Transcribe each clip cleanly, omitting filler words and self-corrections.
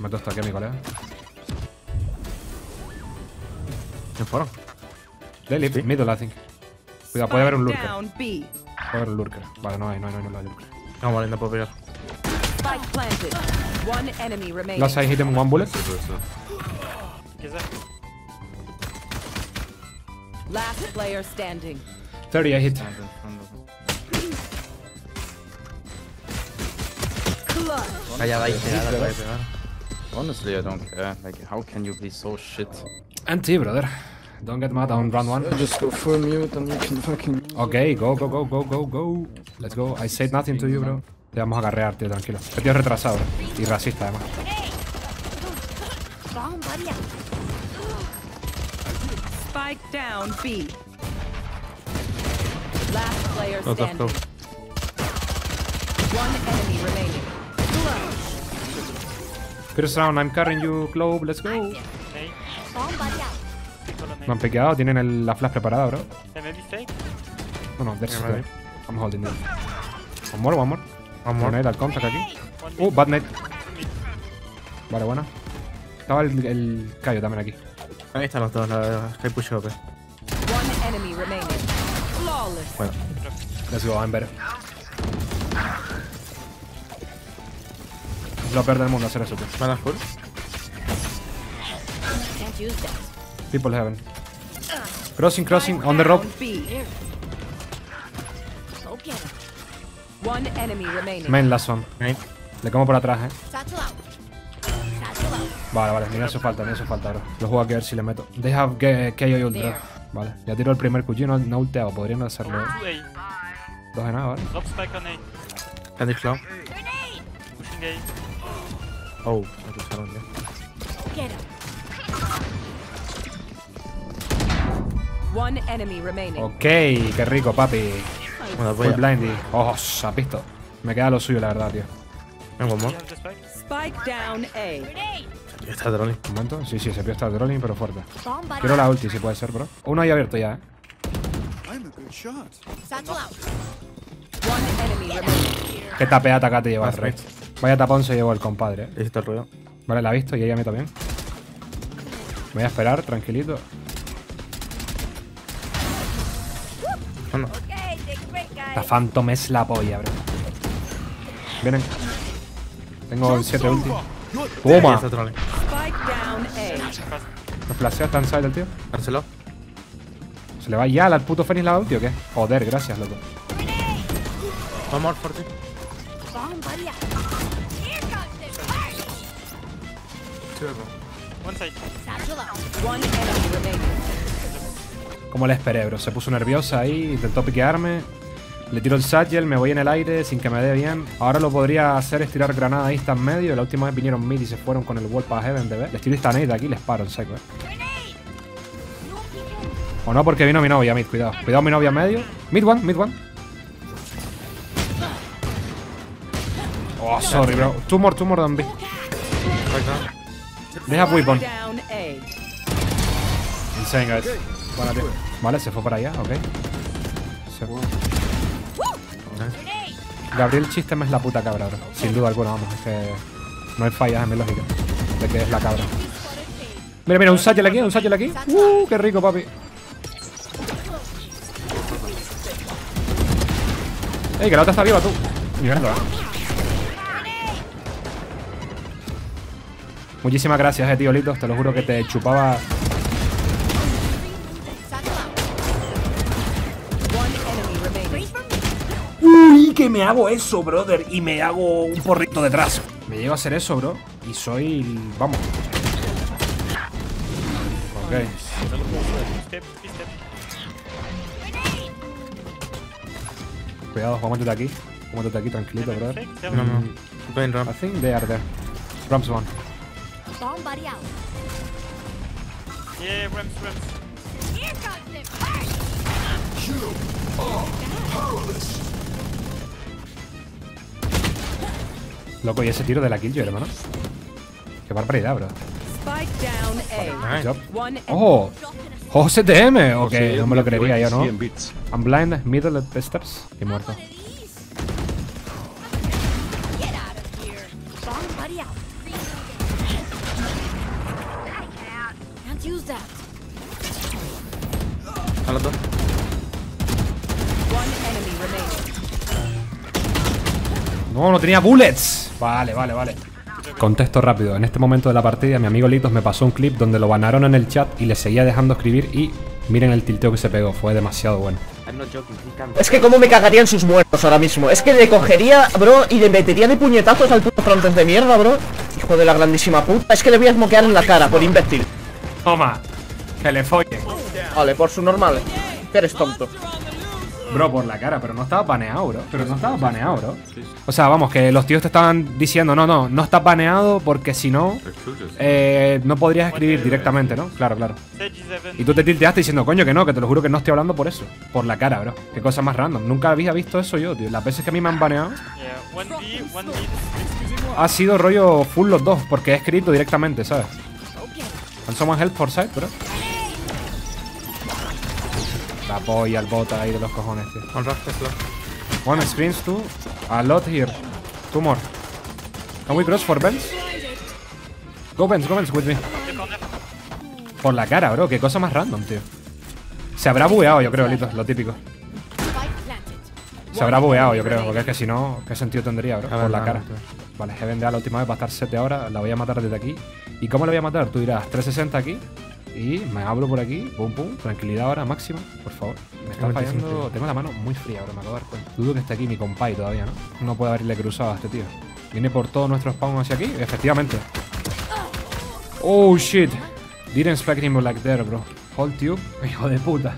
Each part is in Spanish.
Me ha tostado aquí a mi colega. ¿Quién fueron? Lely, sí. Middle, I think. Cuidado, puede haber un lurker. Puede haber un lurker. Vale, no hay lurker. No, vale, no puedo pegar. Last I hit him one bullet. ¿Qué es eso? 30, I hit. Allá va a pegar. Honestly, I don't care. Like, how can you be so shit? Anti, brother. Don't get mad on round one. Just go full mute and you can fucking. Okay, go. Let's go. I said nothing to you, bro. Te vamos a agarrear, tío, tranquilo. El tío es retrasado, bro. Y racista, además. Spike down, B. Last player standing. One enemy remaining. First round, I'm carrying you, Clove. Let's go. Me han pequeado, tienen la flash preparada, bro. No, there's a guy. I'm holding them. One more. Nade al contact aquí. Bad nade. Vale, buena. Estaba el Kayo también aquí. Ahí están los dos, la verdad. Hay push up. Bueno, let's go, I'm better. Es lo peor del mundo hacer eso, tío. ¿Van a full? People heaven. Crossing, on the rope. Main last one. Le como por atrás, Vale, ni eso falta, bro. Lo juego aquí a ver si le meto. They have KO ult, bro. Vale, ya tiro el primer QG, no ulteado, podrían hacerlo. Dos de nada, vale. Candy Flow. Oh, me pusieron bien. Ok, qué rico, papi. Bueno, voy blindy. Oh, se ha visto. Me queda lo suyo, la verdad, tío. Vengo, amor. Está trolling. Un momento. Sí, se pierde trolling, pero fuerte. Quiero la ulti, si puede ser, bro. Uno ahí abierto ya, Qué tapeata acá te lleva el rey. Vaya tapón se llevó el compadre, Hiciste el ruido. Vale, la ha visto y ella me también. Me voy a esperar, tranquilito. No. La Phantom es la polla, bro. Vienen. Tengo el 7 ulti. ¡Toma! Nos flashea tan side el tío. Cancelo. ¿Se le va ya al puto Fenix la ulti o qué? Joder, gracias, loco. Vamos por ti. Como le esperé, bro. Se puso nerviosa ahí, intentó piquearme. Le tiro el satchel, me voy en el aire sin que me dé bien. Ahora lo podría hacer es tirar granada ahí, está en medio. La última vez vinieron mid y se fueron con el wall para heaven, de ver. Les tiro esta nade aquí y les paro en seco, O no, porque vino mi novia mid, cuidado. Cuidado mi novia en medio. Mid one. Oh, sorry, bro. Two more than B. They have weapon. Insane, guys. Vale, se fue para allá, ok. Se fue. Gabriel Chistem es la puta cabra, bro. Sin duda alguna, vamos, es que no hay fallas en mi lógica de que es la cabra. Mira, un satchel aquí. Qué rico, papi. Ey, que la otra está viva, tú. Mirándola. Muchísimas gracias, tío Lito. Te lo juro que te chupaba. Que me hago eso, brother, y me hago un porrito detrás. Me llevo a hacer eso, bro, y soy... Vamos. Ok. Cuidado, Móntate aquí, tranquilito, brother. No. I think they are there. Ramps one. Yeah, ramps. Loco, y ese tiro de la Killjoy, hermano. Qué barbaridad, bro. ¡Oh! ¡Oh, CTM! Ok, no me lo creería yo, ¿no? I'm blind, middle steps. Y muerto. Can't use that. A los dos. No, no tenía bullets. Vale, vale, vale. Contesto rápido. En este momento de la partida, mi amigo Litos me pasó un clip donde lo banaron en el chat y le seguía dejando escribir y... miren el tilteo que se pegó, fue demasiado bueno. Es que como me cagaría en sus muertos ahora mismo. Es que le cogería, bro, y le metería de puñetazos al puto frontón de mierda, bro. Hijo de la grandísima puta. Es que le voy a smokear en la cara por imbécil. Toma, que le follen. Vale, por su normal. Que eres tonto. Bro, por la cara, pero no estaba baneado, bro. Pero no estaba baneado, bro. O sea, vamos, que los tíos te estaban diciendo, no estás baneado porque si no, no podrías escribir directamente, ¿no? Claro, claro. Y tú te tilteaste diciendo, coño, que no, que te lo juro que no estoy hablando por eso. Por la cara, bro. Qué cosa más random. Nunca había visto eso yo, tío. Las veces que a mí me han baneado ha sido rollo full los dos, porque he escrito directamente, ¿sabes? ¿Can someone help for side, bro? La polla, el bota ahí de los cojones, tío. One screens, two. A lot here. Two more. Can we cross for Benz? Go Benz with me. Por la cara, bro. Qué cosa más random, tío. Se habrá bugueado, yo creo, Lito. Lo típico. Se habrá bugueado, yo creo. Porque es que si no, ¿qué sentido tendría, bro? Por la cara. Vale, Heaven de A la última vez va a estar 7 ahora. La voy a matar desde aquí. ¿Y cómo la voy a matar? Tú dirás 360 aquí. Y me hablo por aquí, pum pum, tranquilidad ahora máxima, por favor. Me está fallando, tengo la mano muy fría, bro, me acabo de dar cuenta. Dudo que esté aquí mi compay todavía, ¿no? No puede haberle cruzado a este tío. Viene por todos nuestros spawns hacia aquí, efectivamente. Oh shit, didn't expect him like there, bro. Hold tube, hijo de puta.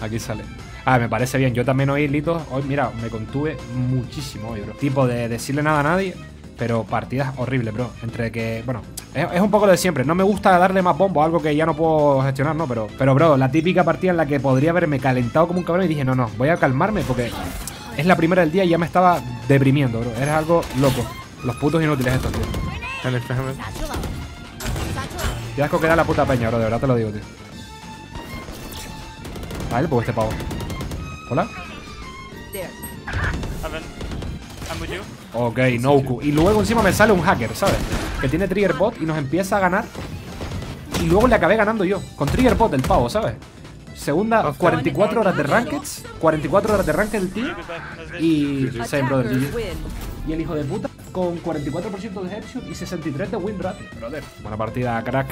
Aquí sale. Ah, me parece bien, yo también oí Litos, hoy mira, me contuve muchísimo hoy, bro. Tipo de decirle nada a nadie. Pero partidas horribles, bro. Entre que, bueno, es un poco lo de siempre. No me gusta darle más bombo a algo que ya no puedo gestionar, ¿no? Pero bro, la típica partida en la que podría haberme calentado como un cabrón y dije, no, voy a calmarme porque es la primera del día y ya me estaba deprimiendo, bro. Eres algo loco. Los putos inútiles estos, tío. Qué asco que da la puta peña, bro. De verdad te lo digo, tío. Vale, pues este pavo. Hola. Ok, Noku. Y luego encima me sale un hacker, ¿sabes? Que tiene trigger bot y nos empieza a ganar. Y luego le acabé ganando yo. Con trigger bot el pavo, ¿sabes? Segunda, 44 horas de rankings. 44 horas de rankings el tío. Y same, brother. Y el hijo de puta con 44% de headshot y 63 de win rate. Brother, buena partida, crack.